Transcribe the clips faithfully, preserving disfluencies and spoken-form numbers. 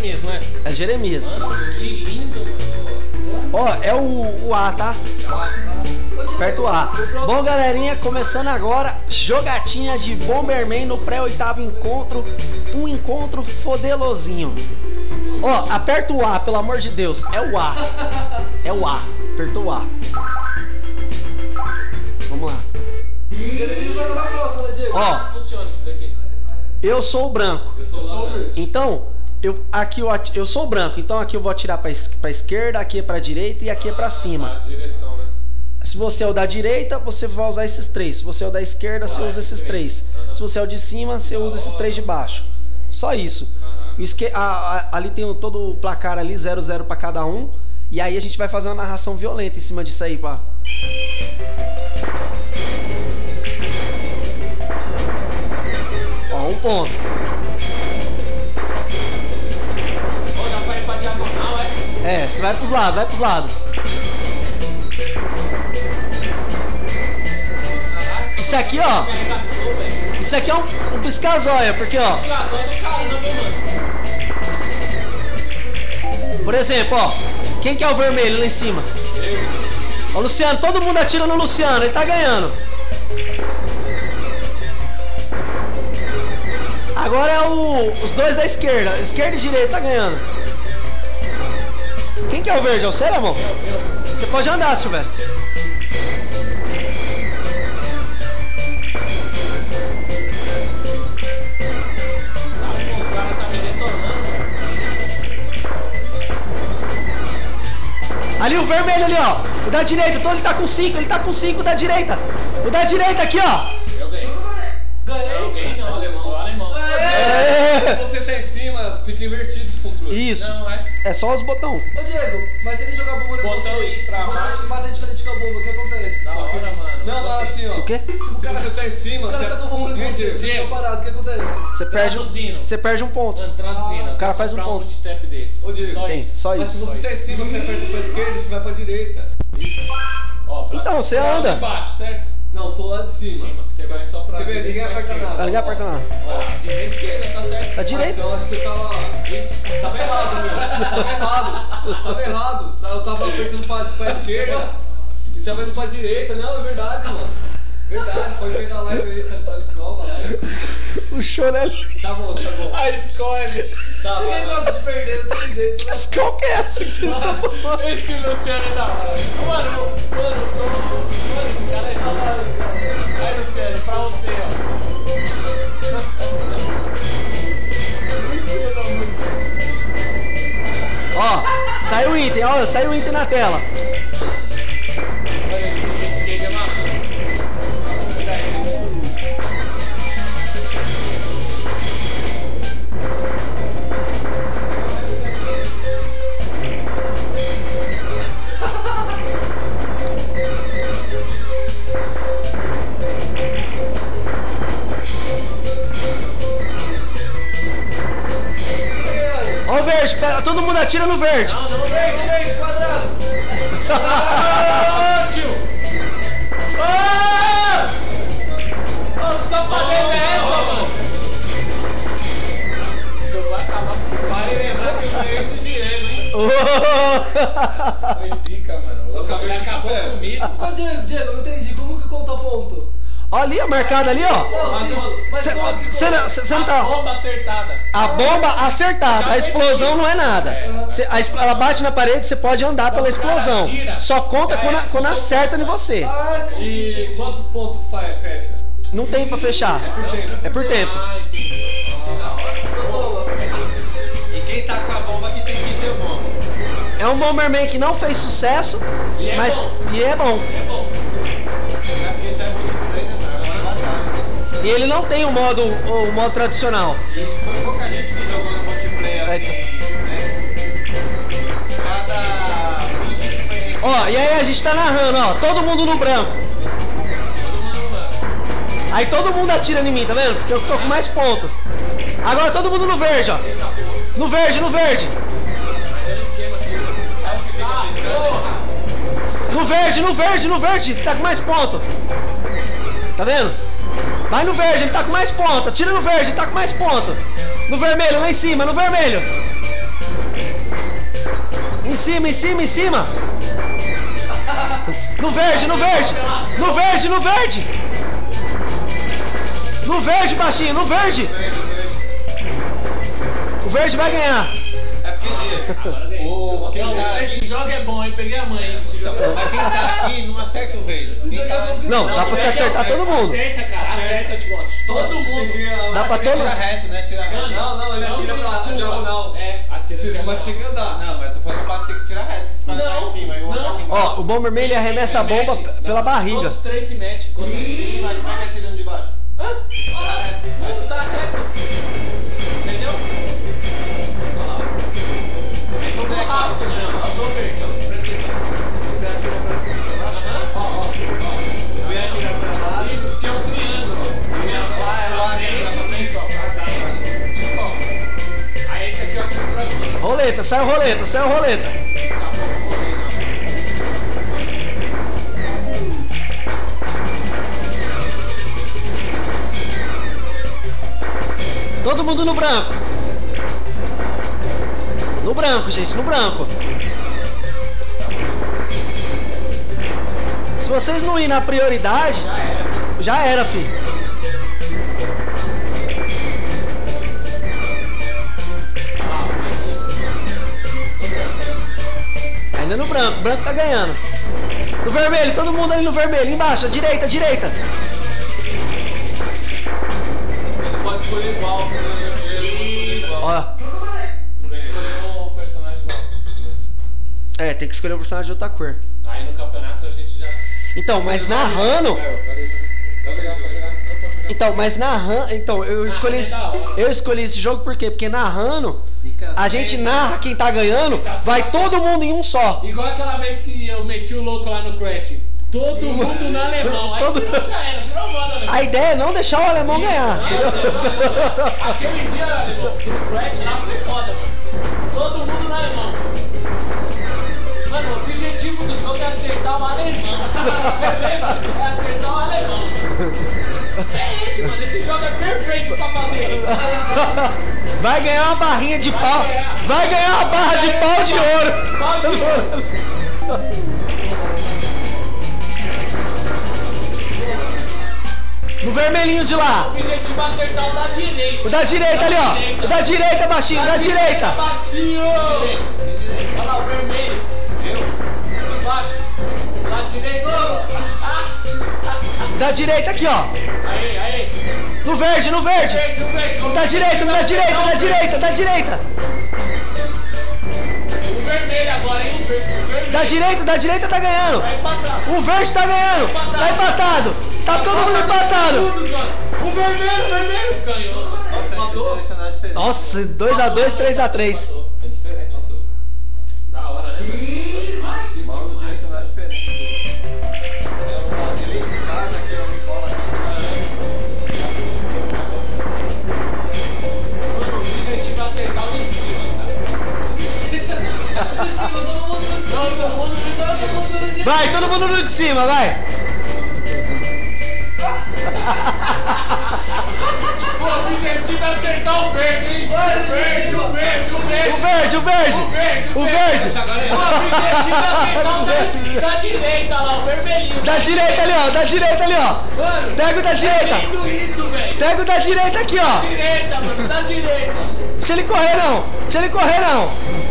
Jeremias, não é? É Jeremias. Mano, que lindo, mano. Ó, é o, o A, tá? Aperta o A. Bom, galerinha, começando agora, jogatinhas de Bomberman no pré-oitavo encontro. Um encontro fodelosinho. Ó, aperta o A, pelo amor de Deus. É o A. É o A. Apertou o A. Vamos lá. Jeremias vai pra próxima, né, Diego? Ó. Funciona isso daqui. Eu sou o branco. Eu sou o branco. Então... Eu, aqui eu, eu sou branco, então aqui eu vou atirar pra, es pra esquerda, aqui é pra direita e aqui ah, é pra cima. A direção, né? Se você é o da direita, você vai usar esses três. Se você é o da esquerda, ah, você usa esses três. três. Uhum. Se você é o de cima, você usa esses três de baixo. Só isso. Uhum. O a, a, ali tem o, todo o placar ali, zero zero pra cada um. E aí a gente vai fazer uma narração violenta em cima disso aí, pá. Ó, um ponto. É, você vai pros lados, vai pros lados. Isso aqui, ó. Isso aqui é um, um piscazóia, porque, ó. Por exemplo, ó. Quem que é o vermelho lá em cima? Ó, Luciano, todo mundo atira no Luciano, ele tá ganhando. Agora é o, os dois da esquerda. Esquerda e direita tá ganhando. Quem que é o verde? É o Cera, amor? Você pode andar, Silvestre. Ali o vermelho ali, ó. O da direita, então ele tá com cinco, ele tá com cinco, o da direita. O da direita aqui, ó. Eu ganhei. Ganhei. Eu ganhei, não, alemão. O alemão. É. Você tá em cima, fica invertido os controles. Isso. Não, é. É só os botões. Ô Diego, mas ele joga a bomba no botão e pra baixo. Você bate diferente com a bomba, o que acontece? Da hora, mano. Não, mas assim, ó. O quê? Tipo, o cara tá em cima, o cara tá com a bomba no botão, você tá parado, o que acontece? Você perde um, você perde um ponto. Traduzindo. O cara faz um ponto. Ô Diego, só isso. Só isso. Mas se você tá em cima, você aperta pra esquerda, você vai pra direita. Isso. Então, você anda. De baixo, certo? Não, sou lá de cima. Você vai só pra direita. Ninguém aperta nada. Ninguém aperta nada. Direita, esquerda, tá certo? Tá direita. Então acho que eu tava. Isso. Tava errado, meu. Tava errado, tava errado. Eu tava apertando pra, pra esquerda e tava indo pra direita. Não, é verdade, mano. Verdade, pode pegar a live aí, tá de nova live. O choro é lindo. Tá bom, tá bom. Ah, escolhe. Tá, ninguém gosta de perder, não tem jeito. Mas qual que é essa que vocês estão falando? Esse Luciano é da hora. Mano, mano, tô. Mano, esse cara é da hora, cara. Aí, Luciano, pra você, ó. Ó, saiu o item, ó, saiu o item na tela. Todo mundo atira no verde. Não, não, verde, verde, quadrado. Ah, tio. Ah! Ô, safadeza é essa, mano? Eu vou acabar com isso. Vale lembrar que eu ganhei do dinheiro, hein? Foi zica, mano. Acabou, acabou comigo. Ô, Diego, Diego, eu entendi. Como que conta ponto? Olha ali, marcado ali, ó. Você não tá. A bomba acertada. A bomba acertada. A explosão não é nada. Cê, a, ela bate na parede, você pode andar pela explosão. Só conta quando, quando acerta em você. E quantos pontos fecha? Não tem pra fechar. É por tempo. E quem tá com a bomba que tem que ser bom. É um Bomberman que não fez sucesso, mas e é bom. É bom. E ele não tem o modo, o modo tradicional. E foi pouca gente que jogou no multiplayer aqui, né? Cada vídeo diferente. Ó, e aí a gente tá narrando, ó. Todo mundo no branco. Todo mundo no branco. Aí todo mundo atira em mim, tá vendo? Porque eu tô com mais ponto. Agora todo mundo no verde, ó. No verde, no verde. No verde, no verde, no verde. Tá com mais ponto. Tá vendo? Vai no verde, ele tá com mais ponta. Tira no verde, ele tá com mais ponta. No vermelho, lá em cima, no vermelho. cima, em cima, em cima. No verde, no verde. No verde, no verde. No verde, baixinho, no verde. O verde vai ganhar. É porque o quem tá aqui joga é bom, hein? Peguei a mãe. Mas quem tá aqui não acerta o verde. Não, dá pra você acertar todo mundo. Acerta, cara, acerta, Timóteo. Todo mundo. Dá pra todo mundo. Tira reto, né? Tira reto. Não, não, ele atira pra diagonal. É, atira pra diagonal. Mas tem que andar. Não, mas eu tô falando pra ter que tirar reto. Não, não. Ó, o Bomberman ele arremessa a bomba pela barriga. Todos os três se mexem. Como é que tá atirando de baixo? Hã? Não tá reto. Entendeu? Jogou rápido, Jean. Passou o verde. Roleta, sai o roleta, sai o roleta. Todo mundo no branco. No branco, gente, no branco. Se vocês não irem na prioridade, já era, filho. Ainda no branco, o branco tá ganhando. No vermelho, todo mundo ali no vermelho, embaixo, à direita, à direita. Pode escolher igual, o personagem igual. É, tem que escolher um personagem de outra cor. Aí no campeonato a gente já. Então, mas narrando. Então, mas narrando. Então, eu escolhi esse, eu escolhi esse jogo por quê? Porque narrando. A gente narra quem tá ganhando, vai todo mundo em um só. Igual aquela vez que eu meti o louco lá no Crash. Todo mundo no alemão. Aí todo... já era, virou moda alemão. A ideia é não deixar o alemão isso, ganhar. Não, aquele dia alemão, do Crash lá foi foda. Todo mundo no alemão. Mano, o objetivo do jogo é acertar o alemão. É acertar o alemão. É isso, mano. Esse jogo é perfeito pra fazer isso. Vai ganhar uma barrinha de vai pau. Ganhar. Vai ganhar uma barra de pau, pau de ouro. Pau de ouro. No vermelhinho de lá. O objetivo é acertar o da direita. O da direita ali, ó. O da direita, baixinho. O da direita. Baixinho. Olha lá, o vermelho. Eu. Baixo. O da direita. Da direita aqui, ó. Aí, aí. No verde, no verde! Não dá direita, não dá direita, não dá direita, dá direita! O vermelho agora, hein? Da direita, da direita tá ganhando! O verde tá ganhando! Tá empatado! Tá todo mundo empatado! O vermelho, o vermelho ganhou! Nossa, dois a dois, três a três! É diferente, da hora, né? Vai, todo mundo no de cima, vai! O objetivo é acertar o verde, hein? O verde, o verde, o verde! O verde, o verde! O verde! O objetivo é acertar o da direita lá, o vermelhinho! Da direita ali, ó! Da direita ali, ó! Pega o da direita! Pega o da direita aqui, ó! Da direita, mano! Da direita! Deixa ele correr, não! Deixa ele correr, não!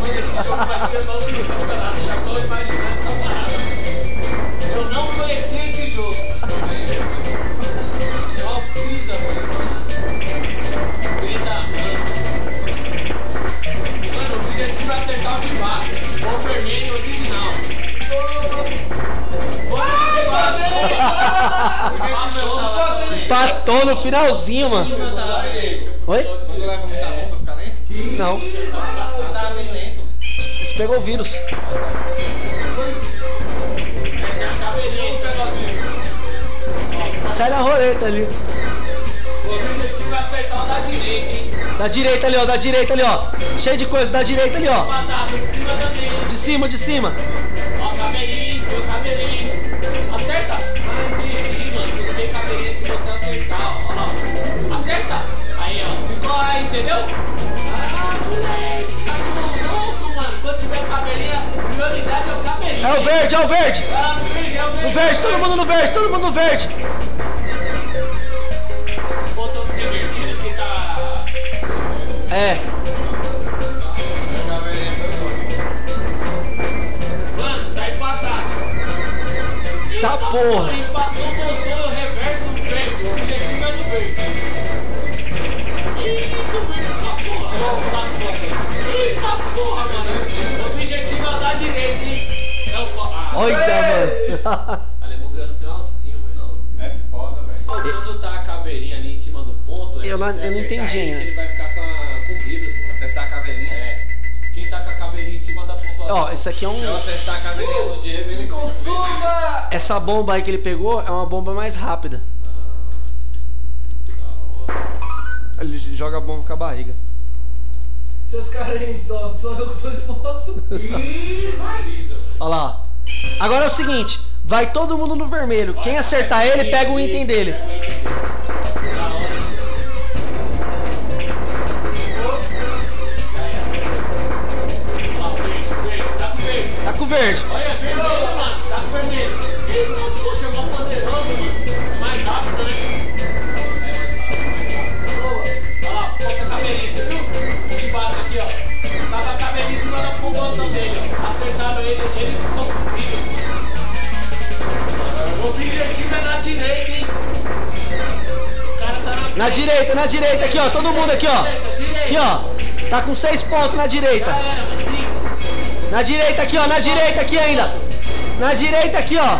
Mano, esse jogo vai ser louco no campeonato, já tô imaginando essa parada. Eu não conhecia esse jogo. Só pisa, mano. Eita, mano. Mano, o objetivo é acertar o de baixo. O vermelho original. Ai, mano! Empatou no finalzinho, mano. Oi? Não leva muita bomba pra ficar lento? Não. Pegou o vírus. Sai da roleta ali. O objetivo é acertar o da direita, hein? Da direita ali, ó. Da direita ali, ó. Cheio de coisa. Da direita ali, ó. De cima também. De cima, de cima. Ó, cabelinho, meu cabelinho. Acerta. Aqui, mano. Tem cabelinho se você acertar, ó. Ó lá. Acerta. Aí, ó. Ficou aí, entendeu? Ah, moleque. Tá louco, mano. É o verde, é o verde. No verde, todo mundo no verde, todo mundo no verde. É. Mano, tá empatado. Tá porra. Empatou, voltou, reverso do verde. O objetivo é do verde. Eita, porra. Eita, porra, mano. O objetivo é da direita, hein? Olha, mano. Alemão ganhou no finalzinho, velho. É foda, velho. Quando tá a caveirinha ali em cima do ponto, eu não entendi, né? Ele vai ficar com a... Ó, isso aqui é um... Se eu acertar a caveirinha no Diego, ele consuma! Essa bomba aí que ele pegou é uma bomba mais rápida. Ah, ele joga a bomba com a barriga. Seus carentes, ó, só eu com dois pontos. Olha lá, ó. Agora é o seguinte, vai todo mundo no vermelho. Quem acertar ele, pega o item dele. Verde. Olha, vermelho, mano. Tá com vermelho. Eita, poxa, é mó poderoso, mano. Mais rápido, né? Boa. Olha lá, ficou com a caveirinha, você viu? De baixo aqui, ó. Tava a caveirinha em cima da pontuação dele, ó. Acertaram ele, ele ficou com brilho. O objetivo é na direita, hein? O cara tá na... Na direita, na direita, aqui, ó. Todo mundo aqui, ó. Aqui, ó. Tá com seis pontos na direita. Na direita aqui, ó, na direita aqui ainda. Na direita aqui, ó.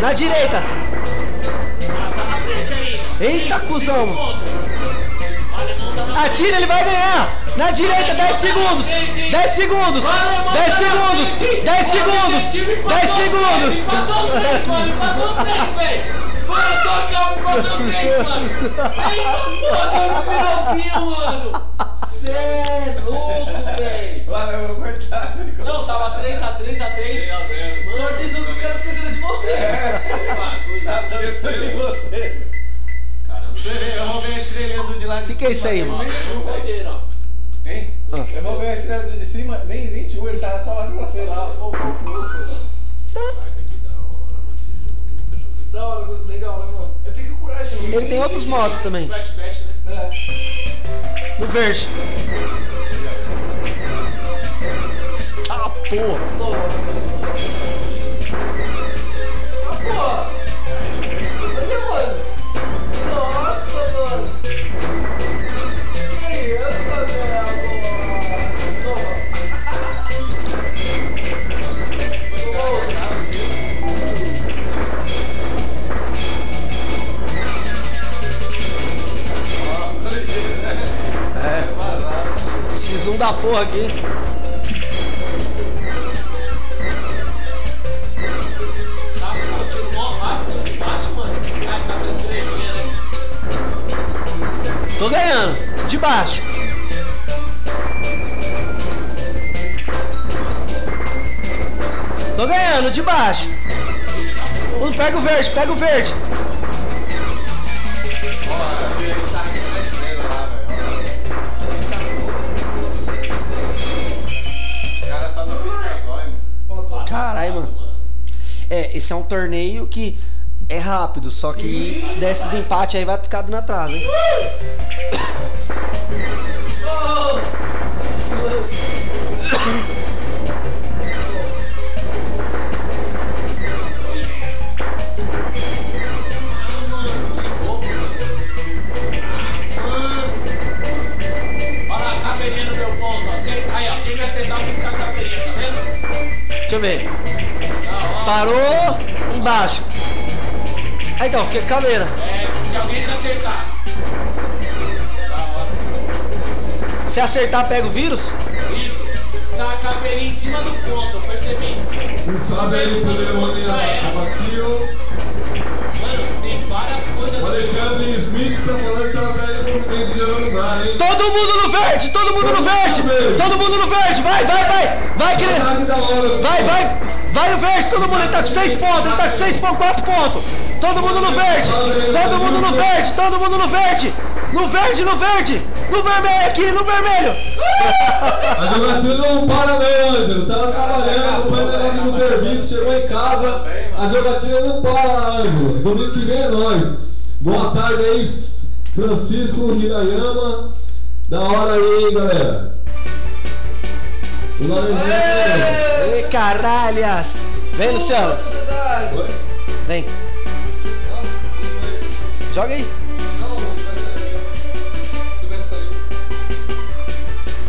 Na direita. Eita, cuzão. Atira, ele vai ganhar. Na direita, dez segundos. dez segundos. dez segundos. dez segundos. dez segundos. Empatou três, mano. Empatou três, velho. Mano, tocamos, empatou três, mano. Eita, mano, no finalzinho, mano. Cê é louco, velho. Não, tava três a três a três. Sorteio que os caras esqueceram de você. É. Caramba. Eu roubei a estrelinha do de lá de cima. O que é isso aí, mano? Hein? Eu roubei a estrela do de cima, nem vinte e um, ele tava só lá no você lá. Da hora, legal, legal. Eu peguei o Crash. Ele tem outros modos também. No verde. Ah, porra! Ah, porra! Olha, mano! Nossa, mano! Que isso, é. X um da porra aqui! Tô ganhando, de baixo. Tô ganhando, de baixo. Pega o verde, pega o verde. Caralho, mano. É, esse é um torneio que... É rápido, só que se der esses empates aí vai ficar dando atrás, hein? Olha a caveirinha no meu ponto, ó. Aí, ó, quem me acertar vai ficar com a caveirinha, tá vendo? Deixa eu ver. Parou embaixo. Aí então, fica com a caveira. É, se alguém te acertar. Se acertar, pega o vírus? Isso. Tá a caveirinha em cima do ponto, eu percebi. Sabe aí, poder ontem já bateu. Mano, tem várias coisas. O Alexandre Smith tá falando que ela perde o movimento de aeronave, hein? Todo mundo no verde, todo mundo no verde. Todo mundo no verde, vai, vai, vai. Vai, querido. Vai, vai. Vai no verde, todo mundo, ele tá com seis pontos, ele tá com seis pontos, quatro pontos. Todo mundo no verde, todo mundo no verde, todo mundo no verde. No verde, no verde. No vermelho aqui, no vermelho! A Geografia não para não, Andro. Tava trabalhando, foi negócio no serviço, chegou em casa. A Geografia não para, Andro. Domingo que vem é nós. Boa tarde aí, Francisco Hirayama. Da hora aí, galera. O Laranjinha. Ei, caralhas! Vem, Luciano. Vem. Joga aí.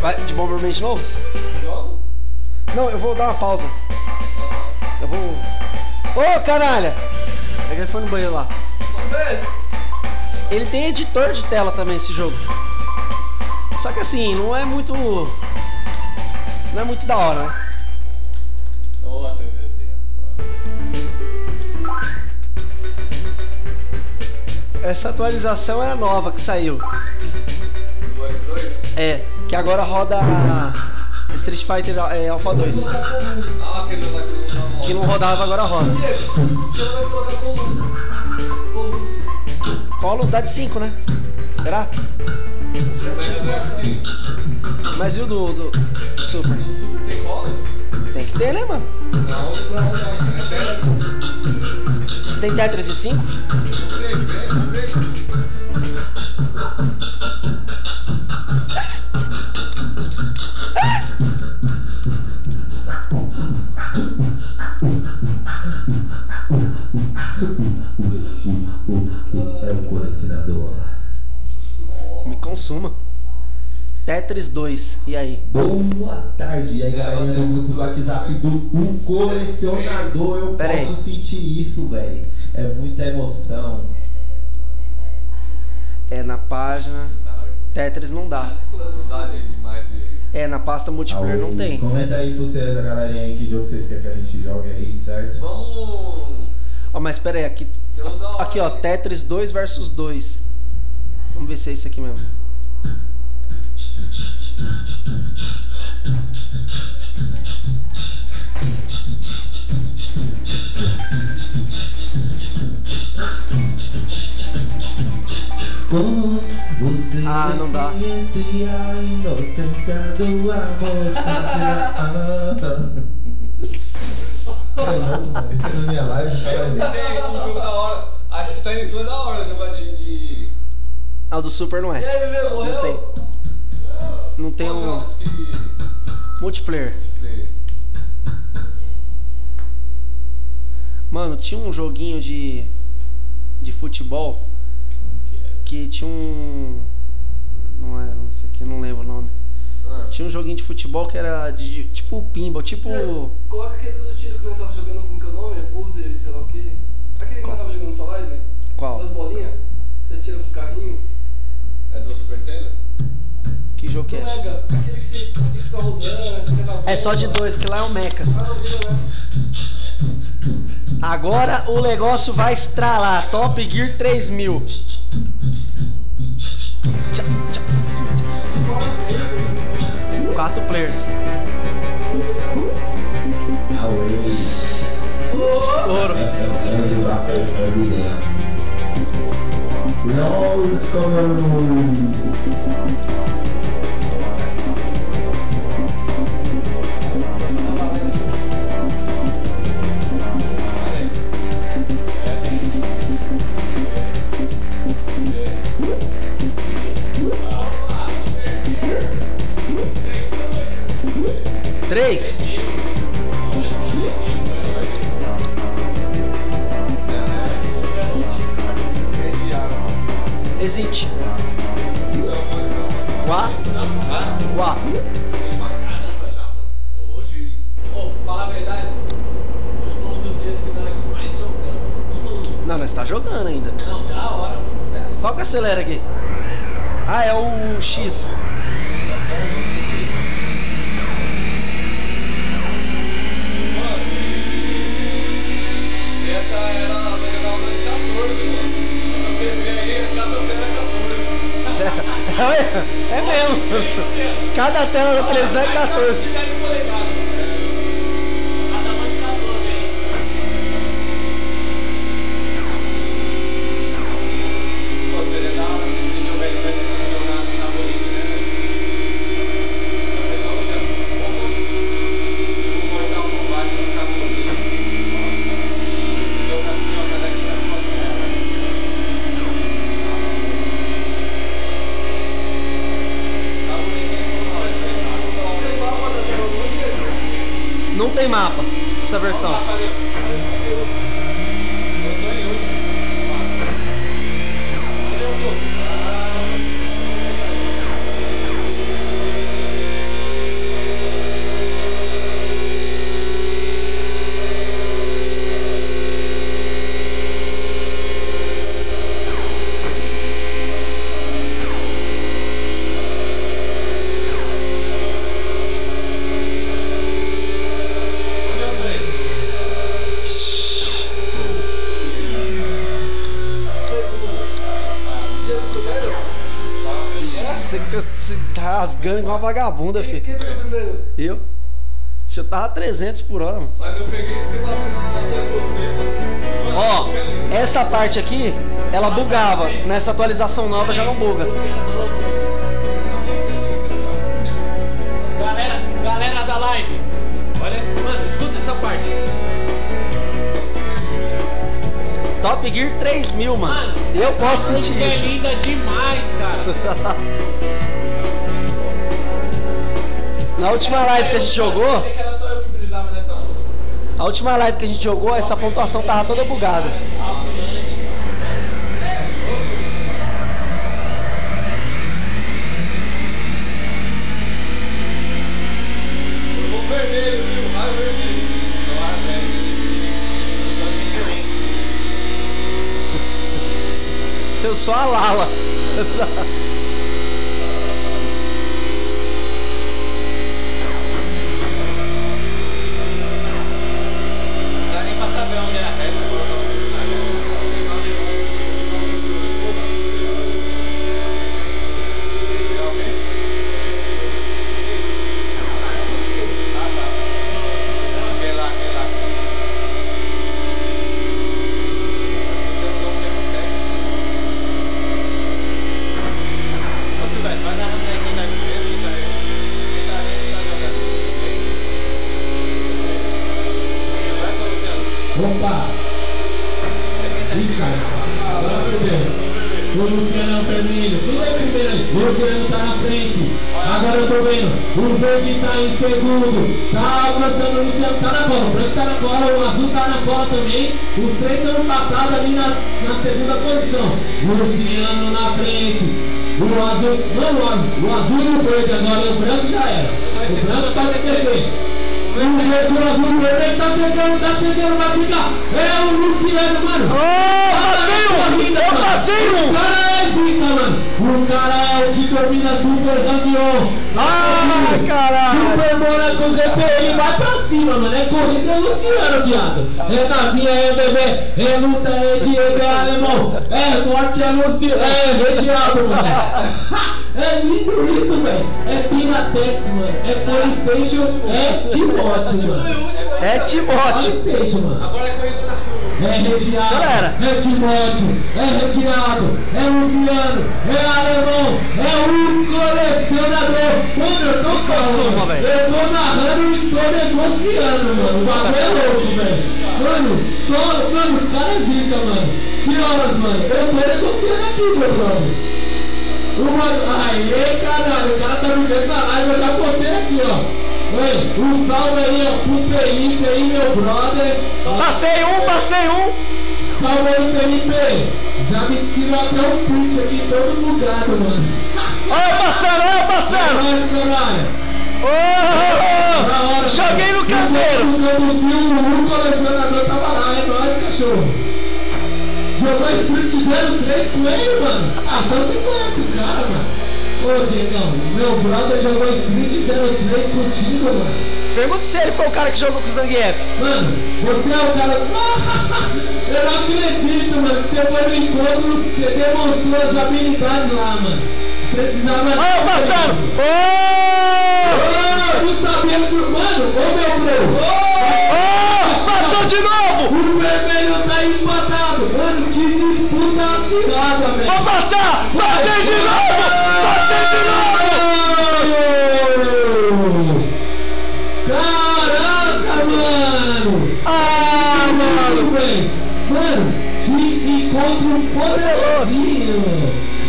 Vai de Bomberman de novo? Jogo? Não, eu vou dar uma pausa. Eu vou... Ô, caralho! Ele foi no banheiro lá. Ele tem editor de tela também, esse jogo. Só que assim, não é muito... Não é muito da hora, né? Essa atualização é a nova que saiu. É, que agora roda a Street Fighter é, Alpha dois. Ah, aquele lá que não rodava. Que não rodava, agora roda. Colos dá de cinco, né? Será? Mas e o do, do, do Super? No Super tem colos? Tem que ter, né, mano? Não, não, tem Tetris de cinco? Não sei, vem, vem. Suma. Tetris dois, e aí? Boa tarde, e aí galera, do WhatsApp do Colecionador, eu Pera posso aí. sentir isso, velho. É muita emoção. É na página. Tetris não dá. Não dá demais de... É, na pasta multiplayer ah, não tem. Comenta Tetris. Aí se vocês, a galerinha aí, que jogo vocês querem que a gente jogue aí, certo? Vamos! Ó, mas pera aí, aqui, aqui ó, Tetris dois versus dois. Vamos ver se é isso aqui mesmo. Como você ah, não dá. Acho que tá em tudo da hora, Ah, o do Super não é. E aí, bebê, morreu? Não tem. Não tem um... Multiplayer. Multiplayer. Mano, tinha um joguinho de... De futebol. Que tinha um... Não é, não sei aqui, não lembro o nome. Ah. Tinha um joguinho de futebol que era de, tipo pinball, tipo... É, coloca aquele do tiro que nós tava jogando, como que é o nome? É Buzzer, sei lá o quê. Aquele que nós tava jogando no live. Qual? Das bolinhas. Você tira pro carrinho. É do Super Nintendo? Que jogo que é? Mega. Aquele que você tem que ficar rodando, você É só de dois, que lá é o Mecha. Agora o negócio vai estralar. Top Gear três mil. Tchau, tchau. Quatro players. Estouro. Não, como três. Existe. Uá? Uá. Hoje, oh, fala a verdade. Hoje foi um dos dias que nós mais jogamos. Não, nós tá jogando ainda. Não, da hora. Sério. Qual que acelera aqui? Ah, é o X. É mesmo. Cada tela da televisão é quatorze. Cada uma de quatorze aí. Pô, seria da hora. tem mapa essa versão. Rasgando igual uma vagabunda, filho. Quem pegou primeiro? Eu. Eu tava trezentos por hora, mano. Mas eu peguei e fiquei passando por você. Ó, essa parte aqui, ela bugava. Nessa atualização nova já não buga. Galera, galera da live. Olha, mano, escuta essa parte. Top Gear três mil, mano. Mano, eu posso sentir isso. É linda demais, cara. Na última live que a gente jogou, a última live que a gente jogou, essa pontuação tava toda bugada. Eu sou a Lala.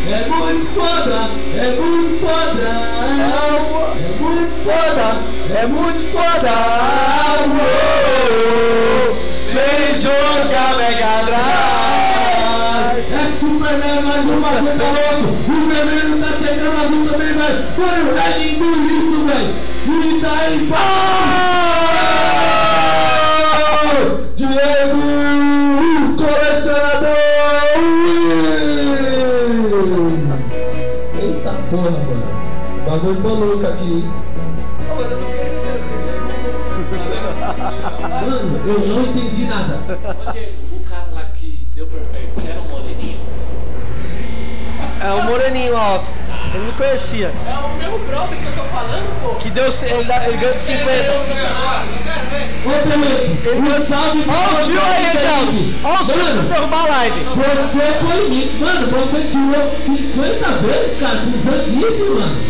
É muito foda, é muito foda, é muito foda, é muito foda. Uou, vem jogar Mega Drive. É Super Nets, mais uma coisa louco. O vermelho tá chegando, a azul também, velho. Mano, é lindo isso, velho. Grita aí, pau! Diego, colecionador! Eita porra, mano. O bagulho tá louco aqui, hein? Mano, eu não entendi nada. Ô Diego, o cara lá que deu perfeito era um moreninho? É o moreninho alto. Ele me conhecia. É o meu brother que eu tô falando, pô. Que deu, ele, ele ganhou de cinquenta. Ele não sabe. Olha o tio aí, Thiago. Olha o tio pra derrubar a live. Você foi mim. Mano, você tirou cinquenta vezes, cara, com Zangief, mano.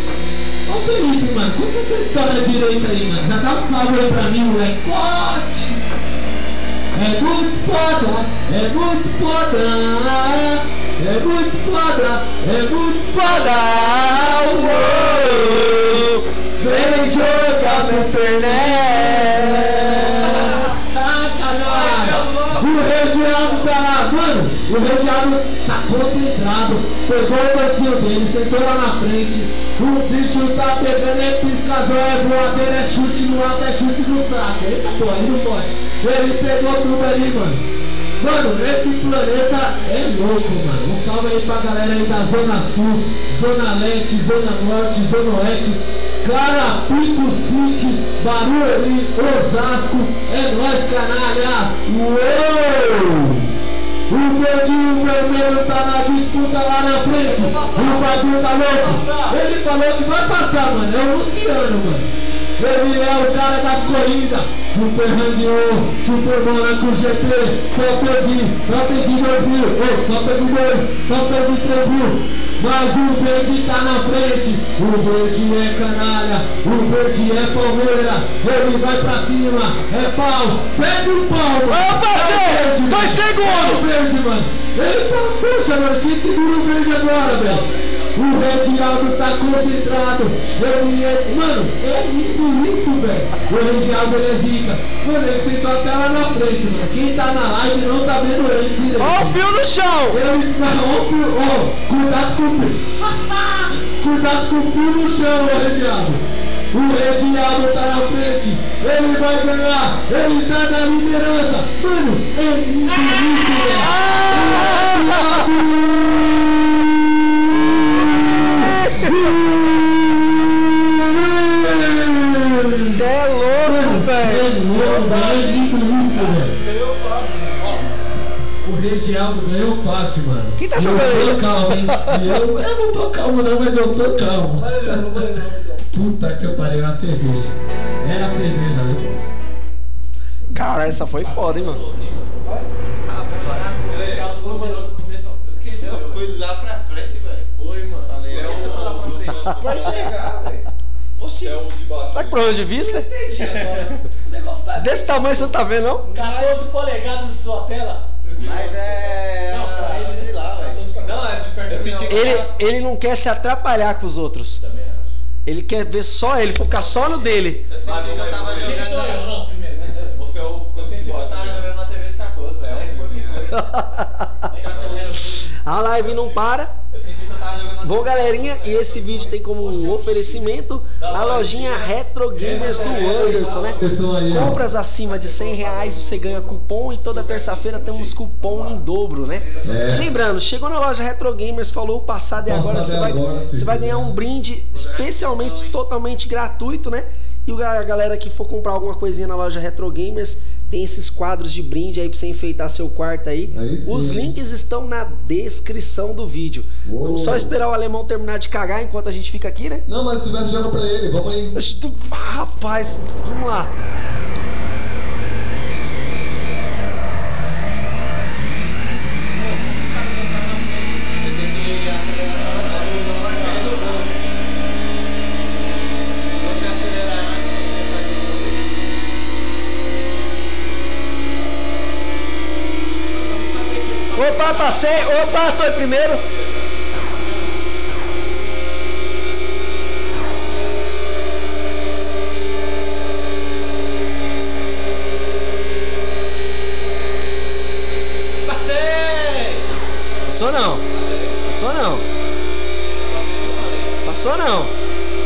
Ô Felipe, mano, conta essa história direita aí, mano. Já dá um salve aí pra mim, moleque. Forte! É muito foda, é muito foda, é muito foda, é muito foda. Uou, vem jogar Super Nets. Ah, caralho! O rei diabo tá lá, mano. O rei diabo tá concentrado. Pegou o banquinho dele, sentou lá na frente. O bicho tá pegando, é piscazão, é voadeira, é chute no alto, é chute no saco. Eita porra, ele não pode. Ele pegou tudo ali, mano. Mano, esse planeta é louco, mano. Um salve aí pra galera aí da Zona Sul, Zona Leste, Zona Norte, Zona Oeste, Carapico City, Barueri, Osasco. É nóis, canalha. Uou! O verdinho vermelho tá na disputa lá na frente. O bagulho tá louco. Ele falou que vai passar, mano. É o Luciano, mano. Ele é o cara das corridas. Super Randio, Super Monaco G P, Top Gear, Top Gear dois mil, Top Gear dois, Top Gear três mil. Mas o verde tá na frente, o verde é canalha, o verde é palmeira, ele vai pra cima, é pau, segue o pau! Ô parceiro, é dois segundos! É o verde, mano! Eita, puxa, mano, que segura o verde agora, velho! O Reginaldo tá concentrado, ele é... Mano, é lindo isso, velho. O Reginaldo, ele é zica. Mano, ele sentou até lá na frente, mano. Quem tá na live não tá vendo ele direito. Ó o fio no chão! Ele tá... Ó o fio... Ó, cuidado com o fio. Cuidado com o fio no chão, o Reginaldo. O Reginaldo tá na frente. Ele vai ganhar. Ele tá na liderança. Mano, é lindo isso, velho. Cê é louco, velho. O Reginaldo ganhou fácil, mano. Quem tá jogando aí? Eu tô calmo, hein? Eu, eu não tô calmo, não, mas eu tô calmo. Puta que eu parei na cerveja. Era a cerveja, né? Cara, essa foi foda, hein, mano. Eu fui lá pra frente, velho. Foi, mano. Vai chegar, velho. É um de baixo. Tá com problema de vista? Entendi agora. O negócio tá desse tamanho, você não tá vendo, não? quatorze polegadas de sua tela. Mas é. Não, pra ele, sei lá, velho. Não, é de perto. Ele, ele não quer se atrapalhar com os outros. Também acho. Ele quer ver só ele, focar só no dele. Eu senti que eu tava jogando. Não, não, primeiro. Você é o. Eu senti que eu tava jogando na T V de catorze, velho. A live não para. Bom, galerinha, e esse vídeo tem como um oferecimento a lojinha Retro Gamers do Anderson, né? Compras acima de cem reais, você ganha cupom e toda terça-feira temos cupom em dobro, né? E lembrando, chegou na loja Retro Gamers, falou o passado e agora, você vai, você vai ganhar um brinde especialmente, totalmente gratuito, né? E a galera que for comprar alguma coisinha na loja Retro Gamers, tem esses quadros de brinde aí pra você enfeitar seu quarto aí. Aí sim, os links estão na descrição do vídeo. Uou. Vamos só esperar o alemão terminar de cagar enquanto a gente fica aqui, né? Não, mas se tivesse jogo pra ele, vamos aí. Ah, rapaz, vamos lá. Opa, passei! Opa, tô em primeiro! Passou não. Passou não. Passou não.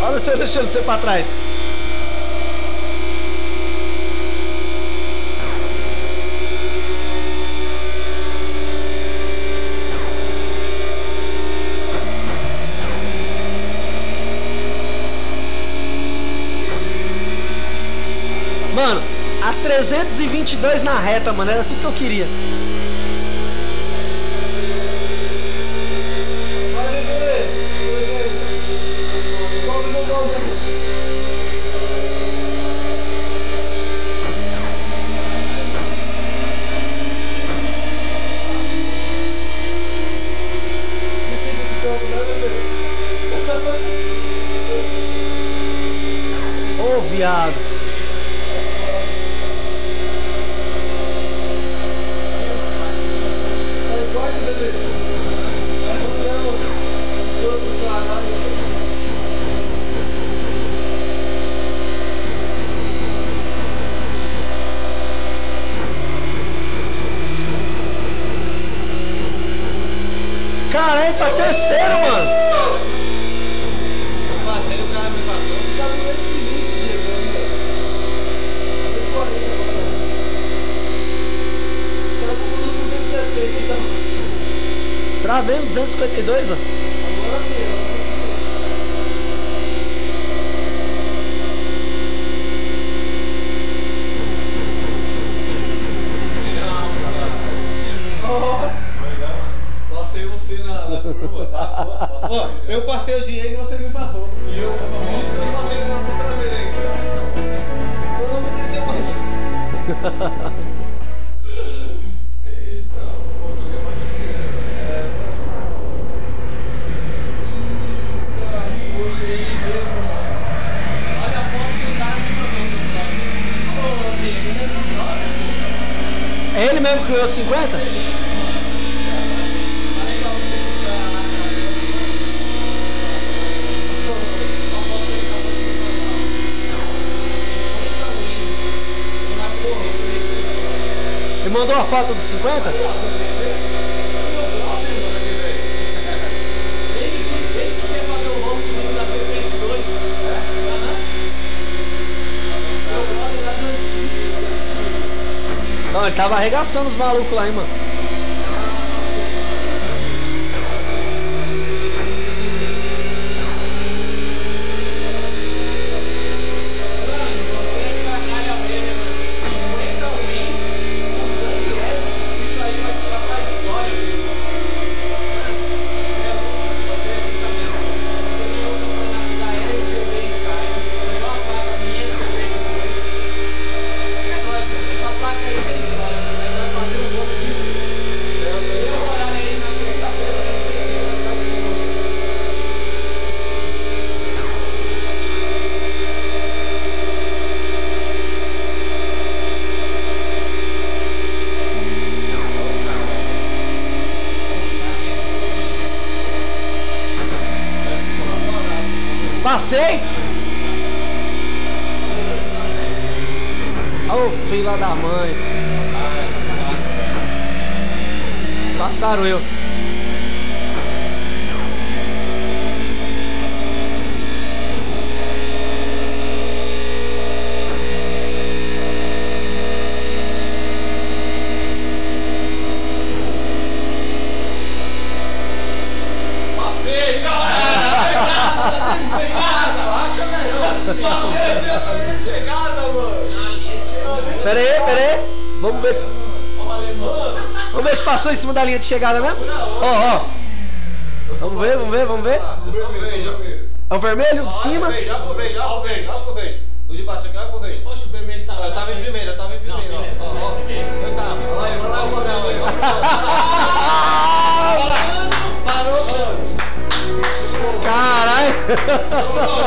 Olha você deixando você pra trás. Mano, a trezentos e vinte e dois na reta, mano, era tudo que eu queria. Ô, viado. Terceiro, mano. Eu passei, o cara me passou. O cara me deu Travei no duzentos e cinquenta e dois, ó. Agora sim, ó. Ó, eu passei o dinheiro e você me passou. E eu isso eu matei no nosso traseiro aí. Eu não obedeci mais. Eita, o jogo é mais difícil. É, mano. Poxa, ele mesmo, mano. Olha a foto que o cara me mandou. Ô, Diego, ele é muito droga. É ele mesmo que ganhou cinquenta? Mandou a foto dos cinquenta? Não, ele tava arregaçando os malucos lá, hein, mano. Passei! Ô, filha da mãe! Passaram eu! Pera aí, pera aí. Vamos ver se... Vamos ver se passou em cima da linha de chegada mesmo? Ó, ó. Vamos ver, vamos ver, vamos ver. É o vermelho de cima? Olha o verde, olha o verde, olha o verde. O de baixo aqui, olha o verde. Poxa, o vermelho tá... Eu tava em primeiro, eu tava em primeiro. Eu tava. Olha lá, vamos lá, vamos lá. Parou. Caralho.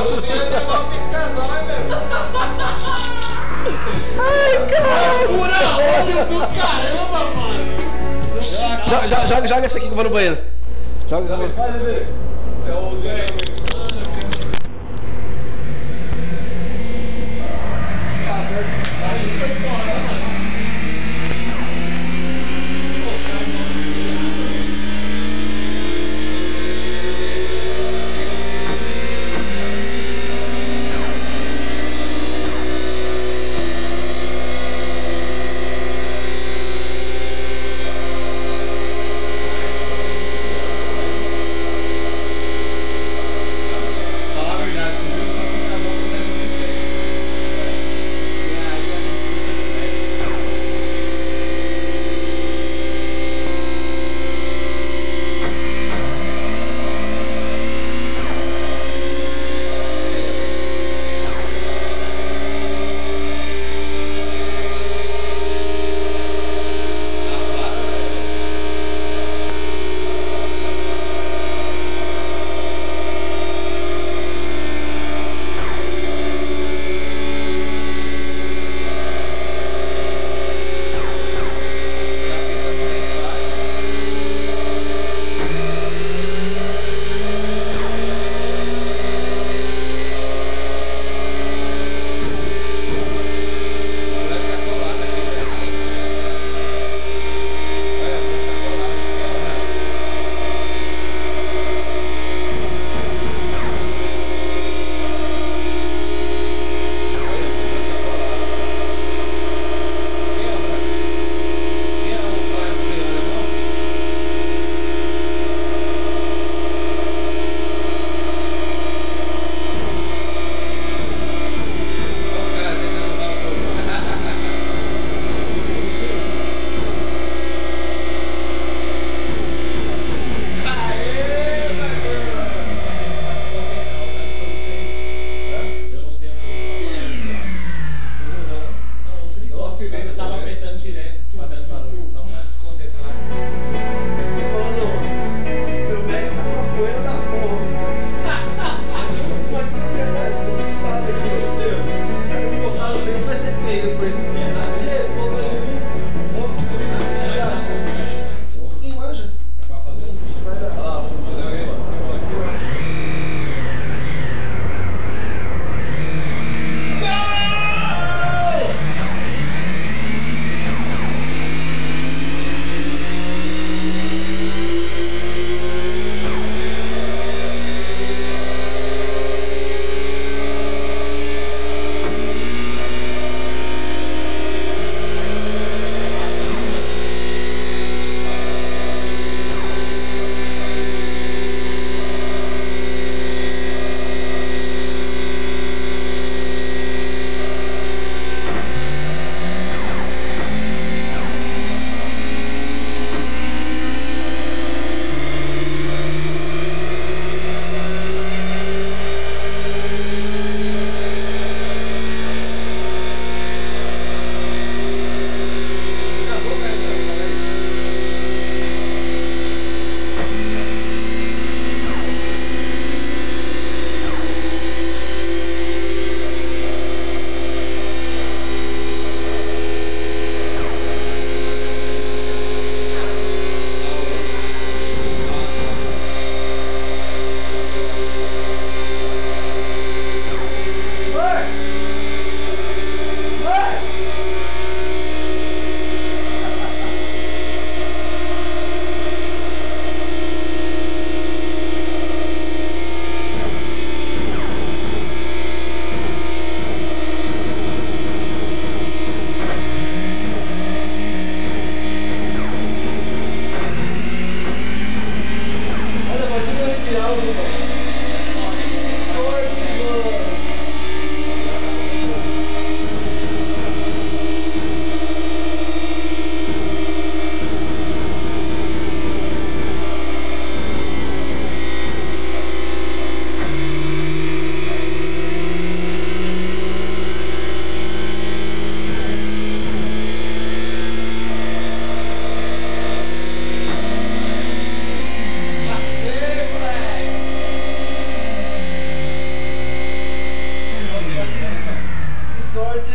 Luciano é uma piscadão, hein, velho. Ai, caralho! Olho do caramba, mano! Joga, joga, joga, joga esse aqui que eu vou no banheiro. Joga, joga. Você é o Zé aí,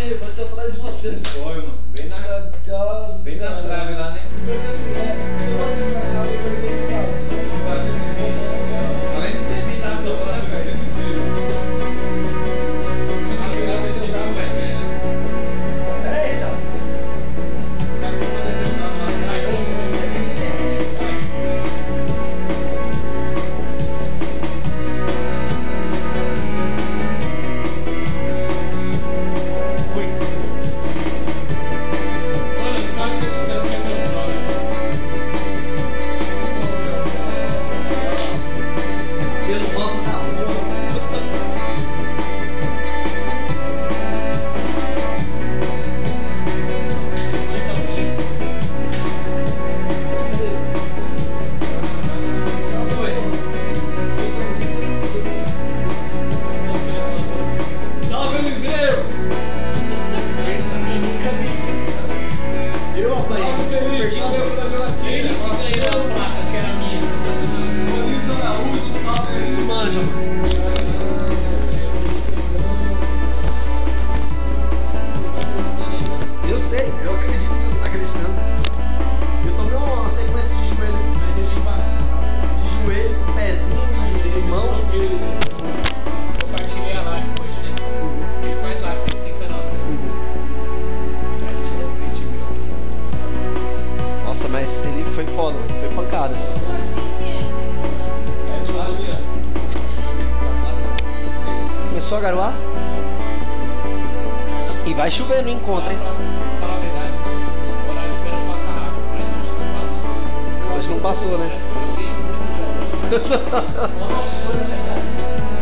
aí, bati atrás de você. Foi, mano. Bem na cara. Bem nas traves lá, né? Porque assim, é, se eu batesse na trave, eu perdi esse carro. Eu bati no início. Além de ser pintado, eu lá, velho. Se eu não pegasse esse carro, velho. Pera aí, Jal.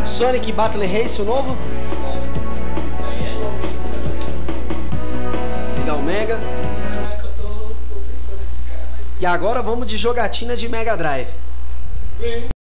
Sonic Battle Race, o novo? Ligar o Mega. E agora vamos de jogatina de Mega Drive.